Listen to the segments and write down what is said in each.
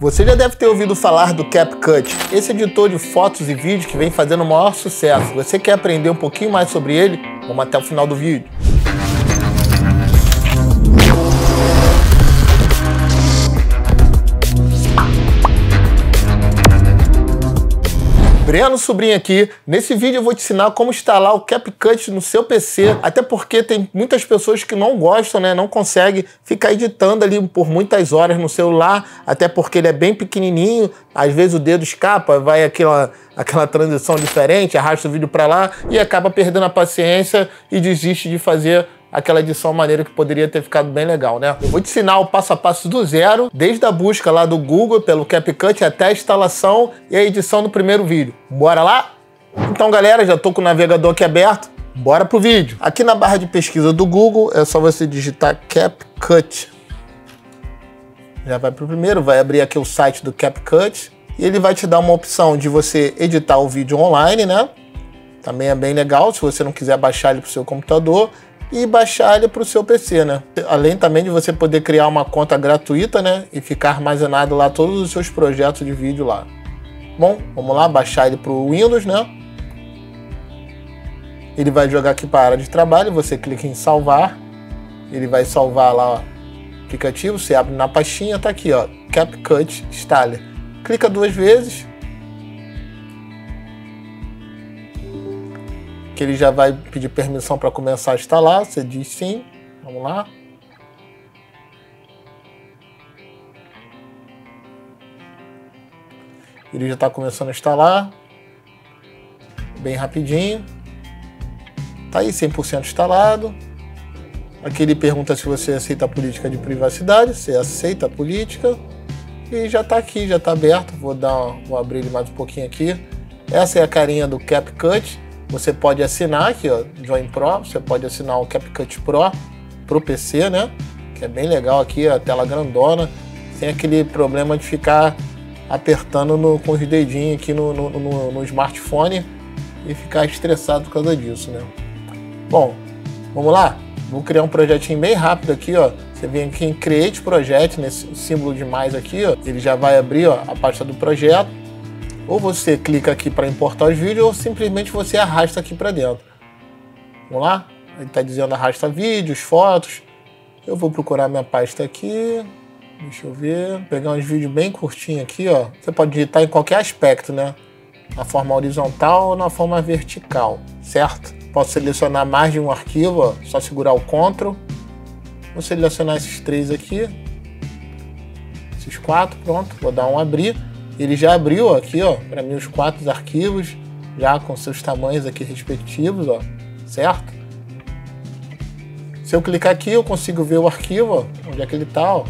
Você já deve ter ouvido falar do CapCut, esse editor de fotos e vídeos que vem fazendo o maior sucesso. Você quer aprender um pouquinho mais sobre ele? Vamos até o final do vídeo. Breno Sobrinho aqui. Nesse vídeo eu vou te ensinar como instalar o CapCut no seu PC, até porque tem muitas pessoas que não gostam, né? Não conseguem ficar editando ali por muitas horas no celular, até porque ele é bem pequenininho, às vezes o dedo escapa, vai aquela transição diferente, arrasta o vídeo para lá e acaba perdendo a paciência e desiste de fazer aquela edição maneira que poderia ter ficado bem legal, né? Eu vou te ensinar o passo a passo do zero, desde a busca lá do Google pelo CapCut até a instalação e a edição do primeiro vídeo. Bora lá? Então, galera, já tô com o navegador aqui aberto. Bora pro vídeo. Aqui na barra de pesquisa do Google, é só você digitar CapCut. Já vai pro primeiro, vai abrir aqui o site do CapCut. E ele vai te dar uma opção de você editar o vídeo online, né? Também é bem legal, se você não quiser baixar ele pro seu computador e baixar ele para o seu PC, né? Além também de você poder criar uma conta gratuita, né? E ficar armazenado lá todos os seus projetos de vídeo lá. Bom, vamos lá, baixar ele para o Windows, né? Ele vai jogar aqui para a área de trabalho, você clica em salvar. Ele vai salvar lá, ó, aplicativo, você abre na pastinha, tá aqui, ó, CapCut Installer. Clica duas vezes, que ele já vai pedir permissão para começar a instalar, você diz sim, vamos lá. Ele já está começando a instalar, bem rapidinho. Tá aí 100% instalado. Aqui ele pergunta se você aceita a política de privacidade, você aceita a política. E já está aqui, já está aberto, vou abrir ele mais um pouquinho aqui. Essa é a carinha do CapCut. Você pode assinar aqui, ó, Join Pro, você pode assinar o CapCut Pro pro PC, né? Que é bem legal aqui, a tela grandona, sem aquele problema de ficar apertando com os dedinhos aqui no smartphone e ficar estressado por causa disso, né? Bom, vamos lá? Vou criar um projetinho bem rápido aqui, ó. Você vem aqui em Create Project, nesse símbolo de mais aqui, ó. Ele já vai abrir, ó, a pasta do projeto. Ou você clica aqui para importar os vídeos, ou simplesmente você arrasta aqui para dentro. Vamos lá? Ele está dizendo arrasta vídeos, fotos. Eu vou procurar minha pasta aqui. Deixa eu ver. Vou pegar uns vídeos bem curtinhos aqui, ó. Você pode digitar em qualquer aspecto, né? Na forma horizontal ou na forma vertical, certo? Posso selecionar mais de um arquivo, ó. Só segurar o CTRL. Vou selecionar esses três aqui. Esses quatro, pronto. Vou dar um abrir. Ele já abriu aqui, ó, para mim os quatro arquivos, já com seus tamanhos aqui respectivos, ó, certo? Se eu clicar aqui, eu consigo ver o arquivo, ó, onde é que ele tá, ó.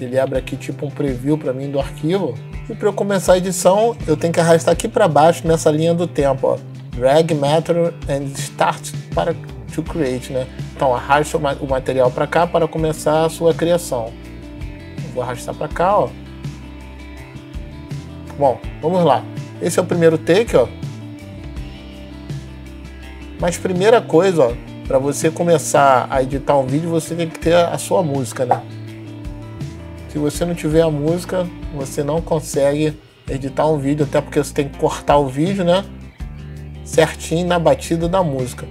Ele abre aqui tipo um preview para mim do arquivo. E para eu começar a edição, eu tenho que arrastar aqui para baixo nessa linha do tempo, ó. Drag Material and Start to Create, né? Então arrasta o material para cá para começar a sua criação. Eu vou arrastar para cá, ó. Bom, vamos lá. Esse é o primeiro take, ó. Mas primeira coisa, ó, para você começar a editar um vídeo, você tem que ter a sua música, né? Se você não tiver a música, você não consegue editar um vídeo, até porque você tem que cortar o vídeo, né? Certinho na batida da música.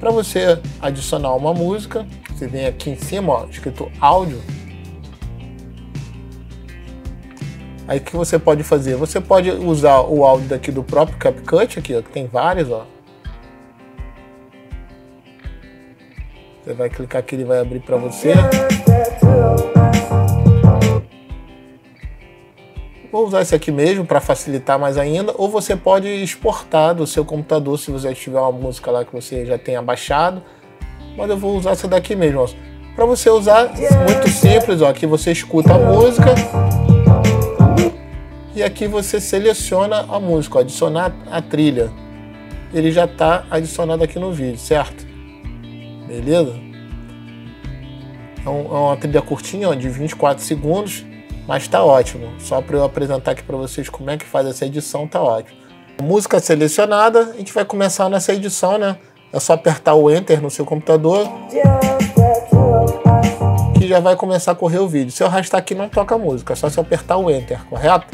Para você adicionar uma música, você vem aqui em cima, ó, escrito áudio. Aí o que você pode fazer? Você pode usar o áudio daqui do próprio CapCut, aqui, ó, que tem vários, ó. Você vai clicar aqui, ele vai abrir para você. Vou usar esse aqui mesmo para facilitar mais ainda, ou você pode exportar do seu computador se você tiver uma música lá que você já tenha baixado. Mas eu vou usar essa daqui mesmo, ó. Para você usar, muito simples, ó, aqui você escuta a música. E aqui você seleciona a música, ó, adicionar a trilha. Ele já está adicionado aqui no vídeo, certo? Beleza? Então, é uma trilha curtinha, ó, de 24 segundos, mas tá ótimo. Só para eu apresentar aqui para vocês como é que faz essa edição, tá ótimo. Música selecionada, a gente vai começar nessa edição, né? É só apertar o Enter no seu computador. aqui já vai começar a correr o vídeo. Se eu arrastar aqui não toca música, é só se eu apertar o Enter, correto?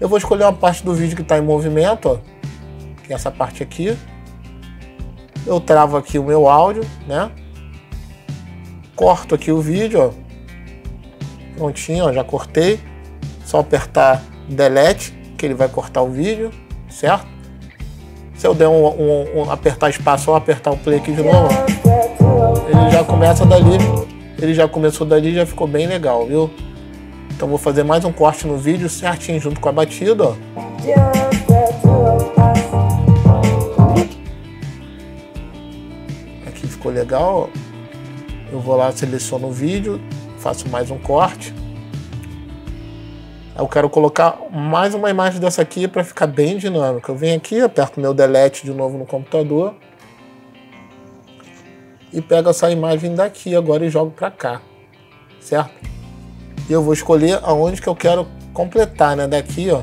Eu vou escolher uma parte do vídeo que está em movimento, ó, que é essa parte aqui. Eu travo aqui o meu áudio, né? Corto aqui o vídeo, ó. Prontinho, ó, já cortei. Só apertar Delete, que ele vai cortar o vídeo, certo? Se eu der apertar espaço ou apertar o play aqui de novo, ele já começa dali. Ele já começou dali, já ficou bem legal, viu? Então vou fazer mais um corte no vídeo certinho junto com a batida, ó. Aqui ficou legal, ó. Eu vou lá, seleciono o vídeo, faço mais um corte. Eu quero colocar mais uma imagem dessa aqui para ficar bem dinâmica. Eu venho aqui, aperto meu Delete de novo no computador e pego essa imagem daqui agora e jogo para cá, certo? E eu vou escolher aonde que eu quero completar, né? Daqui, ó,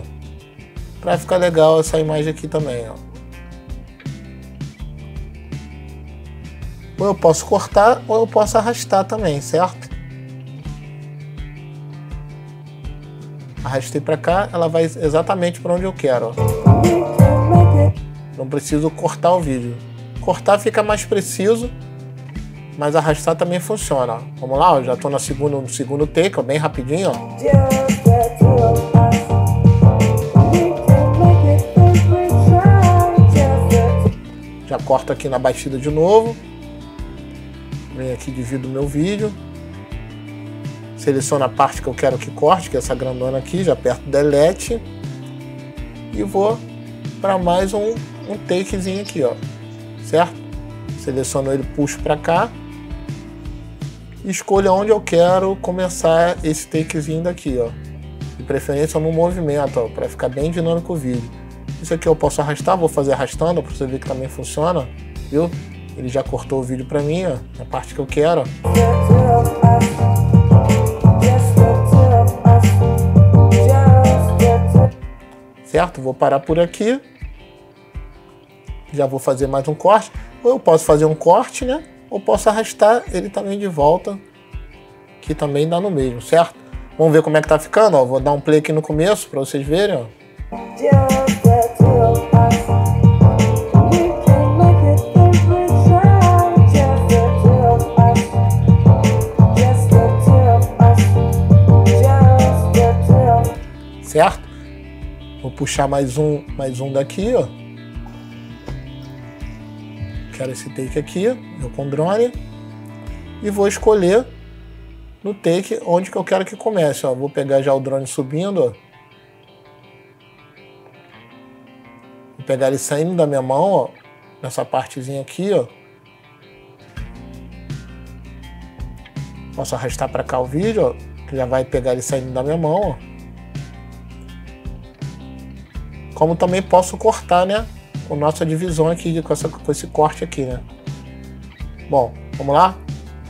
para ficar legal essa imagem aqui também, ó. Ou eu posso cortar ou eu posso arrastar também, certo? Arrastei para cá, ela vai exatamente para onde eu quero, ó. Não preciso cortar o vídeo. Cortar fica mais preciso, mas arrastar também funciona, ó. Vamos lá, ó, já estou no segundo take, ó, bem rapidinho, ó. Já corto aqui na batida de novo. Venho aqui, divido o meu vídeo, seleciono a parte que eu quero que corte, que é essa grandona aqui, já aperto Delete e vou para mais um takezinho aqui, ó, certo? Seleciono ele, puxo para cá, escolho onde eu quero começar esse takezinho daqui, ó, de preferência no movimento, para ficar bem dinâmico o vídeo. Isso aqui eu posso arrastar, vou fazer arrastando para você ver que também funciona, viu? Ele já cortou o vídeo pra mim, ó, a parte que eu quero. Certo? Vou parar por aqui. Já vou fazer mais um corte. Ou eu posso fazer um corte, né? Ou posso arrastar ele também de volta, que também dá no mesmo, certo? Vamos ver como é que tá ficando, ó. Vou dar um play aqui no começo pra vocês verem, ó. Certo? Vou puxar mais um daqui, ó. Quero esse take aqui, eu com o drone. E vou escolher no take onde que eu quero que comece, ó. Vou pegar já o drone subindo, ó. Vou pegar ele saindo da minha mão, ó. Nessa partezinha aqui, ó. Posso arrastar para cá o vídeo, ó. Que já vai pegar ele saindo da minha mão, ó. Como também posso cortar, né, com nossa divisão aqui, com esse corte aqui, né. Bom, vamos lá?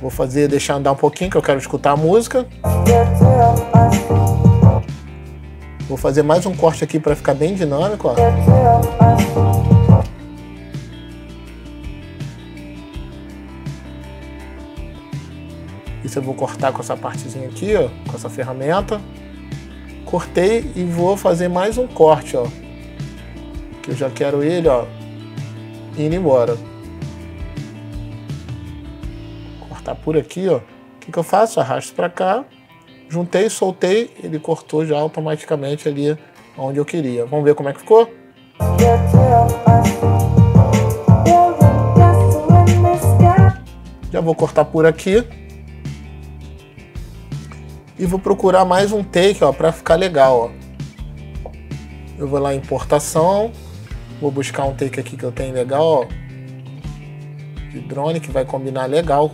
Vou fazer, deixar andar um pouquinho, que eu quero escutar a música. Vou fazer mais um corte aqui para ficar bem dinâmico, ó. Isso eu vou cortar com essa partezinha aqui, ó, com essa ferramenta. Cortei e vou fazer mais um corte, ó. Eu já quero ele, ó, indo embora. Cortar por aqui, ó. O que eu faço? Arrasto para cá, juntei, soltei, ele cortou já automaticamente ali onde eu queria. Vamos ver como é que ficou? Já vou cortar por aqui e vou procurar mais um take, ó, para ficar legal, ó. Eu vou lá em importação. Vou buscar um take aqui que eu tenho legal, ó, de drone, que vai combinar legal.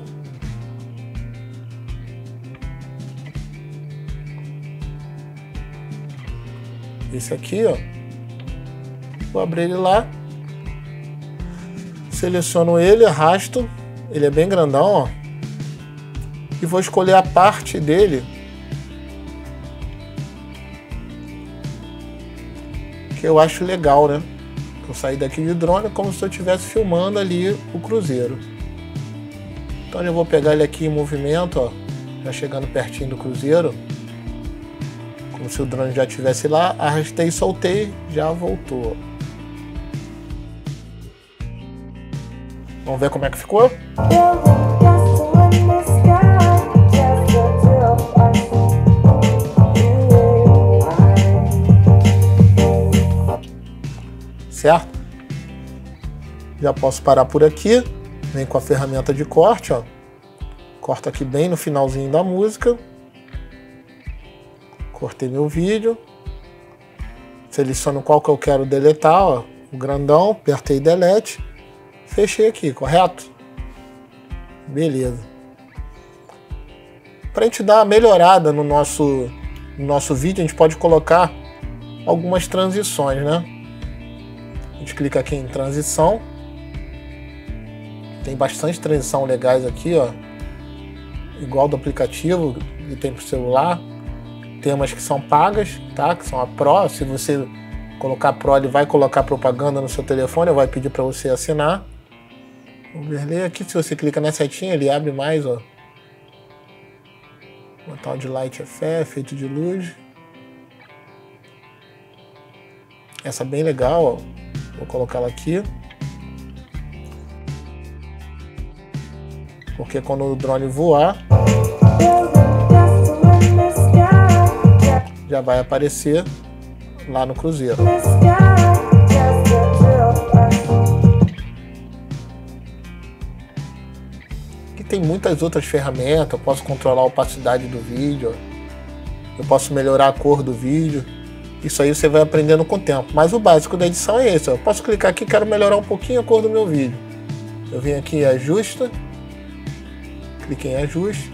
Esse aqui, ó. Vou abrir ele lá. Seleciono ele, arrasto. Ele é bem grandão, ó. E vou escolher a parte dele que eu acho legal, né? Eu saí daqui de drone como se eu estivesse filmando ali o cruzeiro. Então eu vou pegar ele aqui em movimento, ó. já chegando pertinho do cruzeiro, como se o drone já estivesse lá, arrastei e soltei, já voltou. Vamos ver como é que ficou? Certo? Já posso parar por aqui. Vem com a ferramenta de corte, ó. Corta aqui bem no finalzinho da música. Cortei meu vídeo. Seleciono qual que eu quero deletar, ó. O grandão, apertei delete. Fechei aqui, correto? Beleza. Para a gente dar uma melhorada no nosso vídeo, a gente pode colocar algumas transições, né? A gente clica aqui em transição. Tem bastante transição legais aqui, ó. Igual do aplicativo que tem pro celular. Tem umas que são pagas, tá? Que são a Pro. Se você colocar Pro, ele vai colocar propaganda no seu telefone, vai pedir para você assinar. Overlay aqui, se você clica na setinha, ele abre mais, ó. Uma tal de Light Effect, efeito de luz. Essa é bem legal, ó. Vou colocar ela aqui. Porque quando o drone voar, já vai aparecer lá no cruzeiro. Aqui tem muitas outras ferramentas. Eu posso controlar a opacidade do vídeo. Eu posso melhorar a cor do vídeo. Isso aí você vai aprendendo com o tempo. Mas o básico da edição é esse. Eu posso clicar aqui, quero melhorar um pouquinho a cor do meu vídeo. Eu venho aqui em ajuste. Clique em ajuste.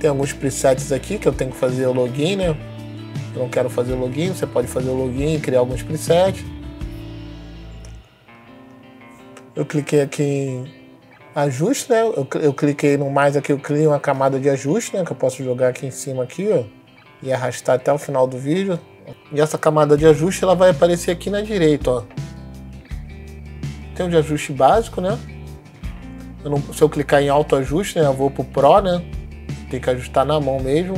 Tem alguns presets aqui que eu tenho que fazer o login, né? Eu não quero fazer o login, você pode fazer o login e criar alguns presets. Eu cliquei aqui em ajuste, né? Eu cliquei no mais aqui, eu criei uma camada de ajuste, né? Que eu posso jogar aqui em cima aqui, ó, e arrastar até o final do vídeo. E essa camada de ajuste, ela vai aparecer aqui na direita, ó. Tem um de ajuste básico, né? Se eu clicar em autoajuste, né, eu vou pro Pro, né? Tem que ajustar na mão mesmo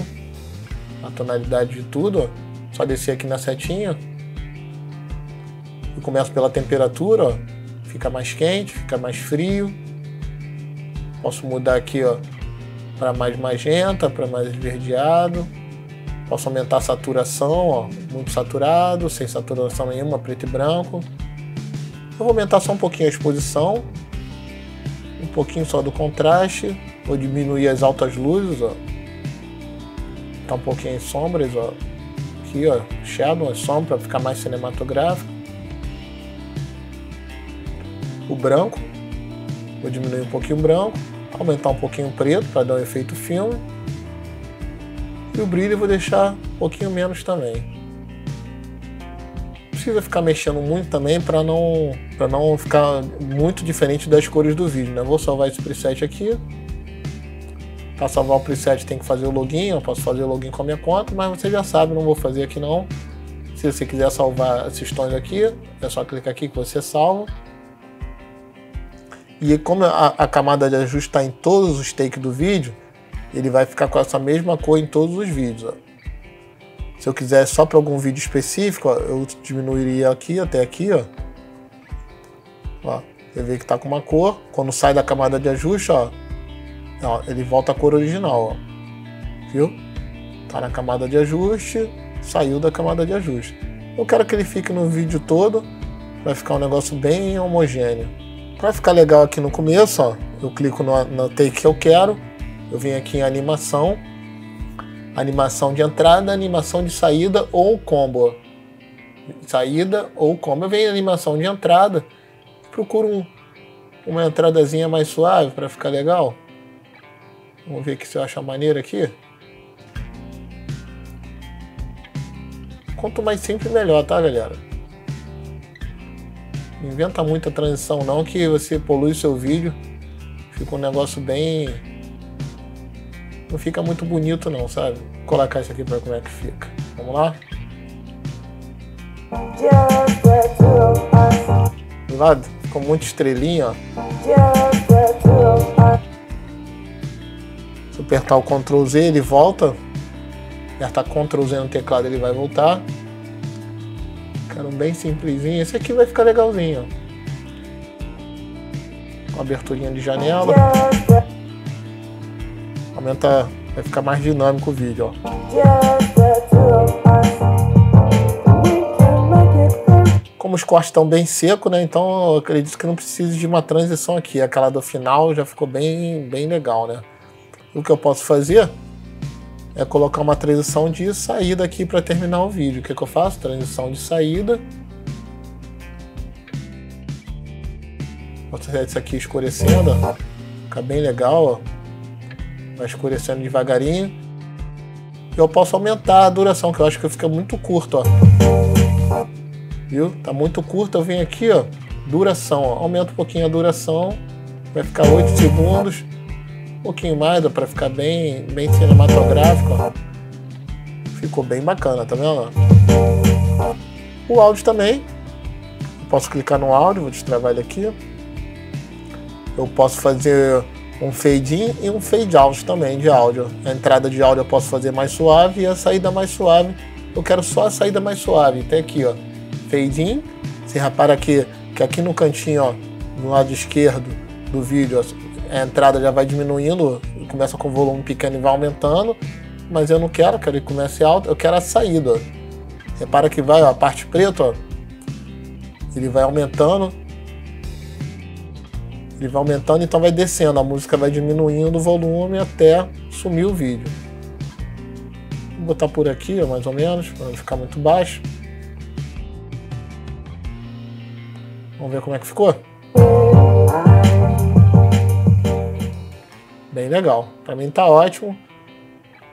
a tonalidade de tudo, ó. Só descer aqui na setinha. Eu começo pela temperatura, ó. Fica mais quente, fica mais frio. Posso mudar aqui, ó, para mais magenta, para mais esverdeado. Posso aumentar a saturação, ó, muito saturado, sem saturação nenhuma, preto e branco. Eu vou aumentar só um pouquinho a exposição. Um pouquinho só do contraste. Vou diminuir as altas luzes, ó. Tá um pouquinho em sombras, ó. Aqui, ó, shadow, sombra, para ficar mais cinematográfico. O branco, vou diminuir um pouquinho o branco, aumentar um pouquinho o preto para dar um efeito filme. E o brilho eu vou deixar um pouquinho menos também. Não precisa ficar mexendo muito também para não ficar muito diferente das cores do vídeo, né? Vou salvar esse preset aqui. Para salvar o preset tem que fazer o login. Eu posso fazer o login com a minha conta, mas você já sabe, não vou fazer aqui não. Se você quiser salvar esses tons aqui, é só clicar aqui que você salva. E como a camada de ajuste está em todos os takes do vídeo, ele vai ficar com essa mesma cor em todos os vídeos, ó. Se eu quiser só para algum vídeo específico, ó, eu diminuiria aqui até aqui, ó. Ó, você vê que tá com uma cor. Quando sai da camada de ajuste, ó, ó, ele volta à cor original, ó. Viu? Tá na camada de ajuste, saiu da camada de ajuste. Eu quero que ele fique no vídeo todo, vai ficar um negócio bem homogêneo. Para ficar legal aqui no começo, ó, eu clico no take que eu quero, eu venho aqui em animação. Animação de entrada, animação de saída ou combo. Saída ou combo. Eu venho em animação de entrada. Procuro uma entradazinha mais suave para ficar legal. Vamos ver aqui se eu acho maneiro aqui. Quanto mais simples, melhor, tá, galera? Não inventa muita transição não, que você polui o seu vídeo. Fica um negócio bem... Não fica muito bonito não, sabe? Vou colocar isso aqui para ver como é que fica. Vamos lá? Do lado ficou muito estrelinha, ó. Se eu apertar o Ctrl Z ele volta, apertar Ctrl Z no teclado ele vai voltar. Quero um bem simplesinho, esse aqui vai ficar legalzinho. Uma aberturinha de janela. Aumenta, vai ficar mais dinâmico o vídeo, ó. Como os cortes estão bem secos, né? Então eu acredito que não precise de uma transição aqui. Aquela do final já ficou bem legal, né? O que eu posso fazer é colocar uma transição de saída aqui para terminar o vídeo. O que eu faço? Transição de saída. Vou fazer isso aqui escurecendo, ó. Fica bem legal, ó. Vai escurecendo devagarinho. Eu posso aumentar a duração, que eu acho que fica muito curto, ó. Viu? Tá muito curto. Eu venho aqui, ó, duração, ó. Aumento um pouquinho a duração. Vai ficar 8 segundos. Um pouquinho mais, ó, pra ficar bem cinematográfico, ó. Ficou bem bacana, tá vendo? O áudio também. Eu posso clicar no áudio, vou destravar ele aqui. Eu posso fazer um fade in e um fade out também de áudio. A entrada de áudio eu posso fazer mais suave e a saída mais suave. Eu quero só a saída mais suave. Até aqui, ó, fade in. Você repara aqui, que aqui no cantinho, ó, no lado esquerdo do vídeo, ó, a entrada já vai diminuindo. Começa com volume pequeno e vai aumentando. Mas eu não quero, quero que comece alto. Eu quero a saída, ó. Repara que vai, ó, a parte preta, ó. Ele vai aumentando. Ele vai aumentando, então vai descendo, a música vai diminuindo o volume até sumir o vídeo. Vou botar por aqui, ó, mais ou menos, para não ficar muito baixo. Vamos ver como é que ficou? Bem legal, para mim tá ótimo.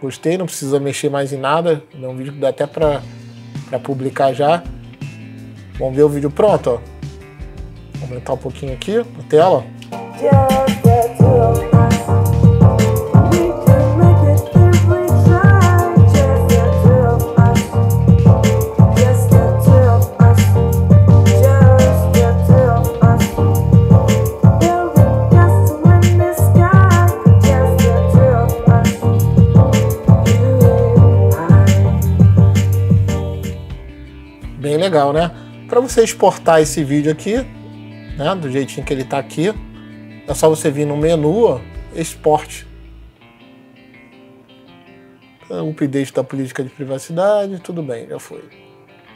Gostei, não precisa mexer mais em nada. É um vídeo que dá até para publicar já. Vamos ver o vídeo pronto, ó. Vou aumentar um pouquinho aqui a tela. Bem legal, né? Para você exportar esse vídeo aqui, né, do jeitinho que ele tá aqui, é só você vir no menu, ó, export, update da política de privacidade, tudo bem, já foi.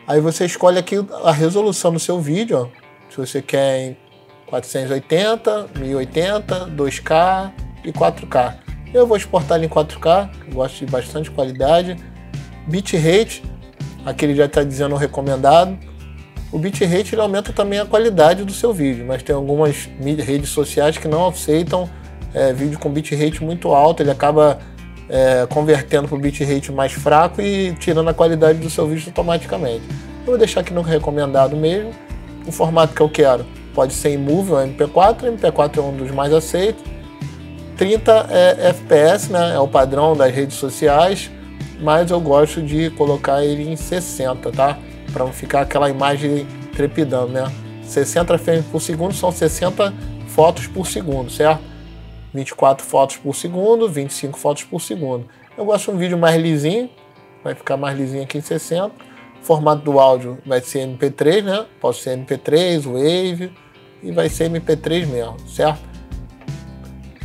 Aí você escolhe aqui a resolução do seu vídeo, ó, se você quer em 480, 1080, 2K e 4K. Eu vou exportar ele em 4K, eu gosto de bastante qualidade. Bitrate, aqui ele já está dizendo recomendado. O bitrate ele aumenta também a qualidade do seu vídeo, mas tem algumas redes sociais que não aceitam vídeo com bitrate muito alto, ele acaba convertendo para o bitrate mais fraco e tirando a qualidade do seu vídeo automaticamente. Eu vou deixar aqui no recomendado mesmo, o formato que eu quero. Pode ser em movie ou MP4, MP4 é um dos mais aceitos. 30 FPS, né, é o padrão das redes sociais, mas eu gosto de colocar ele em 60, tá? Para não ficar aquela imagem trepidando, né? 60 frames por segundo são 60 fotos por segundo, certo? 24 fotos por segundo, 25 fotos por segundo. Eu gosto de um vídeo mais lisinho, vai ficar mais lisinho aqui em 60. O formato do áudio vai ser MP3, né? Pode ser MP3, Wave, e vai ser MP3 mesmo, certo?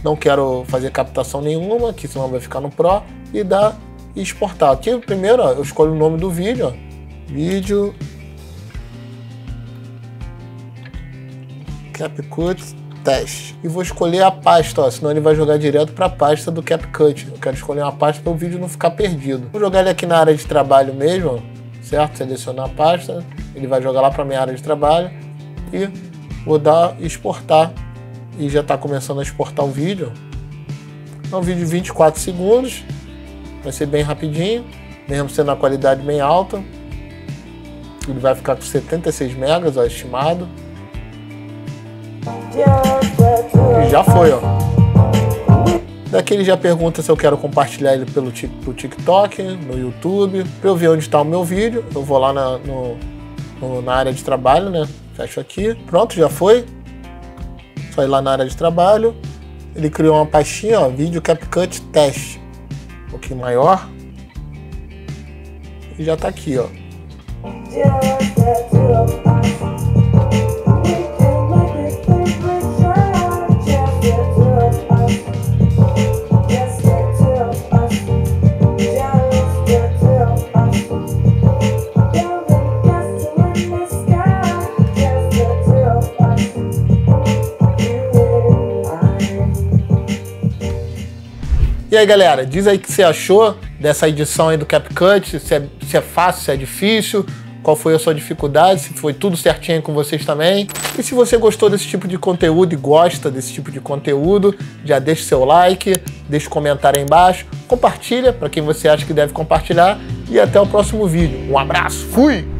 Não quero fazer captação nenhuma, que senão vai ficar no Pro, e dá e exportar. Aqui primeiro, ó, eu escolho o nome do vídeo, ó. Vídeo CapCut teste e vou escolher a pasta, ó, senão ele vai jogar direto para a pasta do CapCut. Eu quero escolher uma pasta para o vídeo não ficar perdido. Vou jogar ele aqui na área de trabalho mesmo, certo? Selecionar a pasta, ele vai jogar lá para minha área de trabalho e vou dar exportar e já está começando a exportar o vídeo. É um vídeo de 24 segundos, vai ser bem rapidinho, mesmo sendo a qualidade bem alta. Ele vai ficar com 76 megas, ó, estimado. E já foi, ó. Daqui ele já pergunta se eu quero compartilhar ele pro TikTok, no YouTube. Para eu ver onde está o meu vídeo, eu vou lá na área de trabalho, né? Fecho aqui. Pronto, já foi. Só ir lá na área de trabalho. ele criou uma pastinha, ó, vídeo CapCut teste, um pouquinho maior, e já tá aqui, ó. E aí galera, diz aí o que você achou dessa edição aí do CapCut, se é fácil, se é difícil, qual foi a sua dificuldade, se foi tudo certinho com vocês também. E se você gostou desse tipo de conteúdo e gosta desse tipo de conteúdo, já deixa o seu like, deixa o comentário aí embaixo, compartilha para quem você acha que deve compartilhar e até o próximo vídeo. Um abraço, fui!